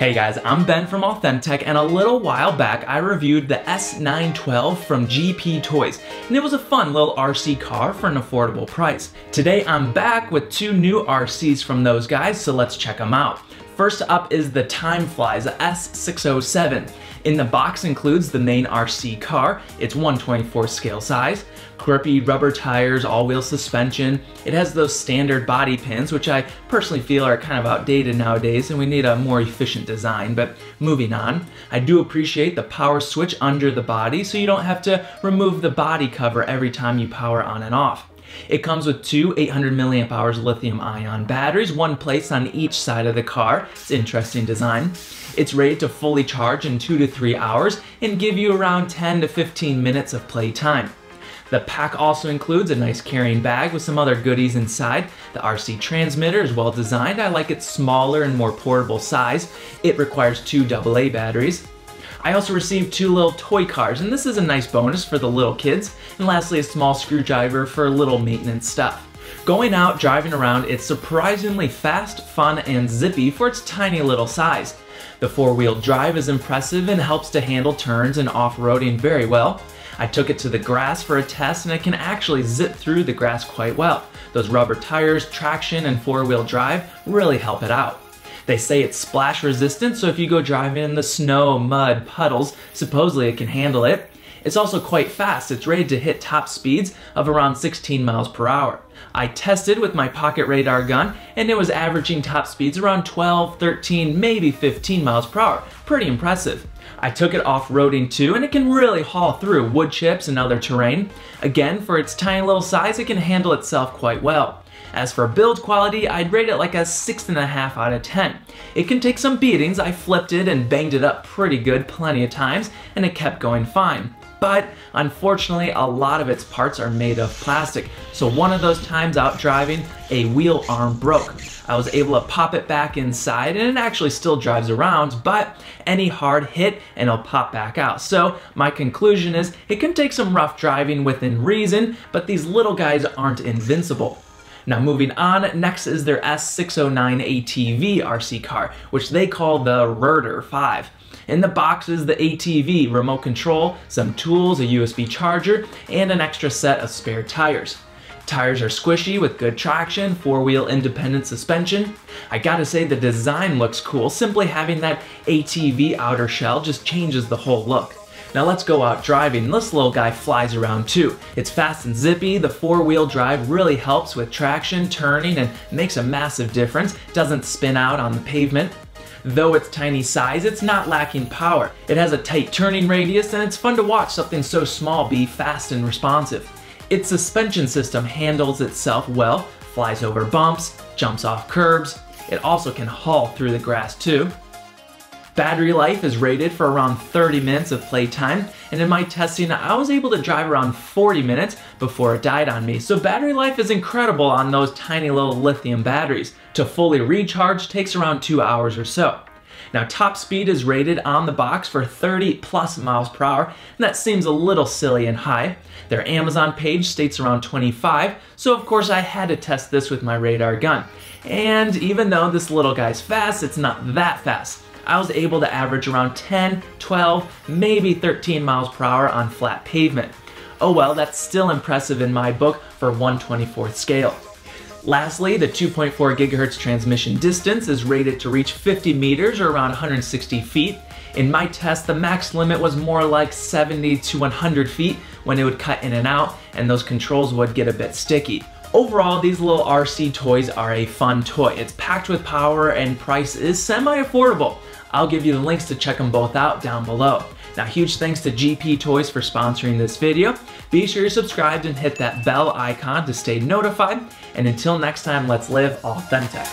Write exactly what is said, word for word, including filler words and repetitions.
Hey guys, I'm Ben from Authentech, and a little while back I reviewed the S nine twelve from G P Toys, and it was a fun little R C car for an affordable price. Today I'm back with two new R Cs from those guys, so let's check them out. First up is the TimeFlys S six oh seven. In the box includes the main R C car, its one twenty-fourth scale size, quirky rubber tires, all-wheel suspension. It has those standard body pins, which I personally feel are kind of outdated nowadays and we need a more efficient design, but moving on. I do appreciate the power switch under the body so you don't have to remove the body cover every time you power on and off. It comes with two eight hundred milliamp hour lithium-ion batteries, one placed on each side of the car. It's an interesting design. It's rated to fully charge in two to three hours and give you around ten to fifteen minutes of play time. The pack also includes a nice carrying bag with some other goodies inside. The R C transmitter is well designed. I like its smaller and more portable size. It requires two double A batteries. I also received two little toy cars, and this is a nice bonus for the little kids. And lastly, a small screwdriver for little maintenance stuff. Going out, driving around, it's surprisingly fast, fun, and zippy for its tiny little size. The four-wheel drive is impressive and helps to handle turns and off-roading very well. I took it to the grass for a test, and it can actually zip through the grass quite well. Those rubber tires, traction, and four-wheel drive really help it out. They say it's splash resistant, so if you go driving in the snow, mud, puddles, supposedly it can handle it. It's also quite fast. It's rated to hit top speeds of around sixteen miles per hour. I tested with my pocket radar gun, and it was averaging top speeds around twelve, thirteen, maybe fifteen miles per hour. Pretty impressive. I took it off-roading too, and it can really haul through wood chips and other terrain. Again, for its tiny little size, it can handle itself quite well. As for build quality, I'd rate it like a six and a half out of ten. It can take some beatings. I flipped it and banged it up pretty good plenty of times, and it kept going fine. But unfortunately, a lot of its parts are made of plastic. So one of those times out driving, a wheel arm broke. I was able to pop it back inside, and it actually still drives around, but any hard hit and it'll pop back out. So my conclusion is it can take some rough driving within reason, but these little guys aren't invincible. Now moving on, next is their S six oh nine A T V R C car, which they call the Rirder five. In the box is the A T V, remote control, some tools, a U S B charger, and an extra set of spare tires. Tires are squishy with good traction, four-wheel independent suspension. I gotta say the design looks cool. Simply having that A T V outer shell just changes the whole look. Now let's go out driving. This little guy flies around too. It's fast and zippy. The four-wheel drive really helps with traction, turning, and makes a massive difference. Doesn't spin out on the pavement. Though its tiny size, it's not lacking power. It has a tight turning radius, and it's fun to watch something so small be fast and responsive. Its suspension system handles itself well, flies over bumps, jumps off curbs. It also can haul through the grass too. Battery life is rated for around thirty minutes of playtime, and in my testing I was able to drive around forty minutes before it died on me, so battery life is incredible on those tiny little lithium batteries. To fully recharge takes around two hours or so. Now top speed is rated on the box for thirty plus miles per hour, and that seems a little silly and high. Their Amazon page states around twenty-five, so of course I had to test this with my radar gun. And even though this little guy's fast, it's not that fast. I was able to average around ten, twelve, maybe thirteen miles per hour on flat pavement. Oh well, that's still impressive in my book for one twenty-fourth scale. Lastly, the two point four gigahertz transmission distance is rated to reach fifty meters or around one hundred sixty feet. In my test, the max limit was more like seventy to one hundred feet when it would cut in and out, and those controls would get a bit sticky. Overall, these little R C toys are a fun toy. It's packed with power and price is semi-affordable. I'll give you the links to check them both out down below. Now, huge thanks to G P Toys for sponsoring this video. Be sure you're subscribed and hit that bell icon to stay notified. And until next time, let's live authentic.